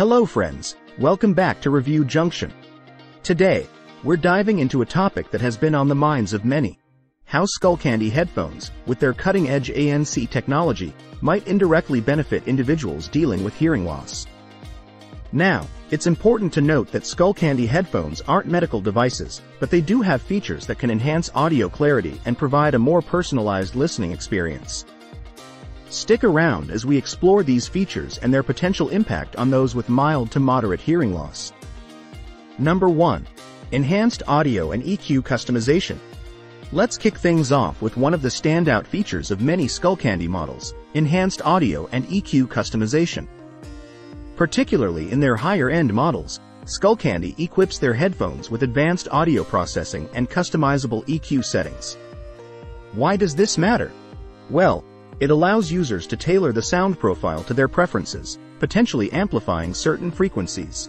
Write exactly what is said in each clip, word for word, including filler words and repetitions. Hello friends, welcome back to Review Junction. Today, we're diving into a topic that has been on the minds of many. How Skullcandy headphones, with their cutting-edge A N C technology, might indirectly benefit individuals dealing with hearing loss. Now, it's important to note that Skullcandy headphones aren't medical devices, but they do have features that can enhance audio clarity and provide a more personalized listening experience. Stick around as we explore these features and their potential impact on those with mild to moderate hearing loss. Number one. Enhanced audio and E Q customization. Let's kick things off with one of the standout features of many Skullcandy models, enhanced audio and E Q customization. Particularly in their higher-end models, Skullcandy equips their headphones with advanced audio processing and customizable E Q settings. Why does this matter? Well, it allows users to tailor the sound profile to their preferences, potentially amplifying certain frequencies.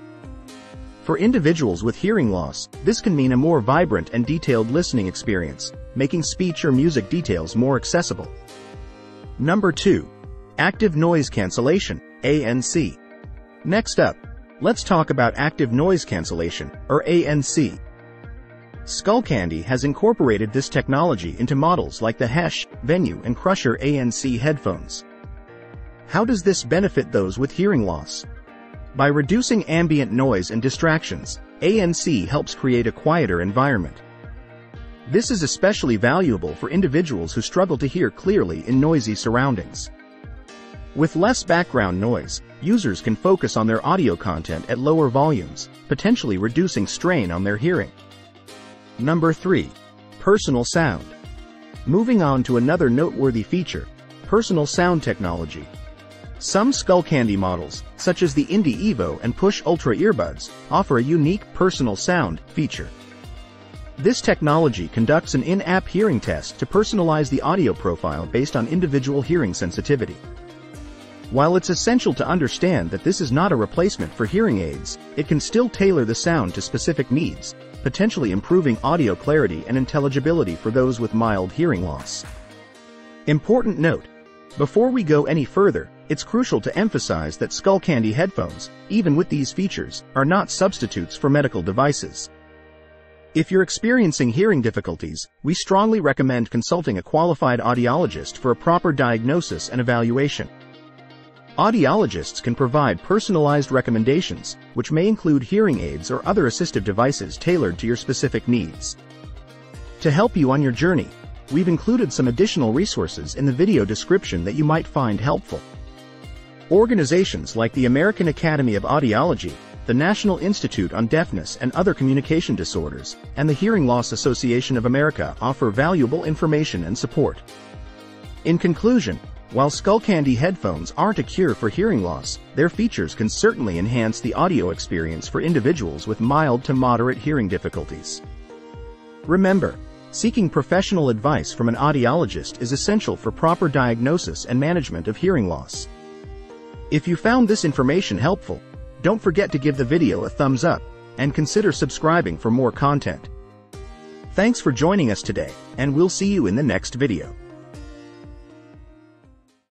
For individuals with hearing loss, this can mean a more vibrant and detailed listening experience, making speech or music details more accessible. Number two. Active noise cancellation, A N C. Next up, let's talk about active noise cancellation, or A N C. Skullcandy has incorporated this technology into models like the Hesh, Venue and Crusher A N C headphones. How does this benefit those with hearing loss? By reducing ambient noise and distractions, A N C helps create a quieter environment. This is especially valuable for individuals who struggle to hear clearly in noisy surroundings. With less background noise, users can focus on their audio content at lower volumes, potentially reducing strain on their hearing. Number three. Personal sound. Moving on to another noteworthy feature, personal sound technology. Some Skullcandy models, such as the Indy Evo and Push Ultra earbuds, offer a unique personal sound feature. This technology conducts an in-app hearing test to personalize the audio profile based on individual hearing sensitivity. While it's essential to understand that this is not a replacement for hearing aids, it can still tailor the sound to specific needs, potentially improving audio clarity and intelligibility for those with mild hearing loss. Important note: before we go any further, it's crucial to emphasize that Skullcandy headphones, even with these features, are not substitutes for medical devices. If you're experiencing hearing difficulties, we strongly recommend consulting a qualified audiologist for a proper diagnosis and evaluation. Audiologists can provide personalized recommendations, which may include hearing aids or other assistive devices tailored to your specific needs. To help you on your journey, we've included some additional resources in the video description that you might find helpful. Organizations like the American Academy of Audiology, the National Institute on Deafness and Other Communication Disorders, and the Hearing Loss Association of America offer valuable information and support. In conclusion, while Skullcandy headphones aren't a cure for hearing loss, their features can certainly enhance the audio experience for individuals with mild to moderate hearing difficulties. Remember, seeking professional advice from an audiologist is essential for proper diagnosis and management of hearing loss. If you found this information helpful, don't forget to give the video a thumbs up, and consider subscribing for more content. Thanks for joining us today, and we'll see you in the next video.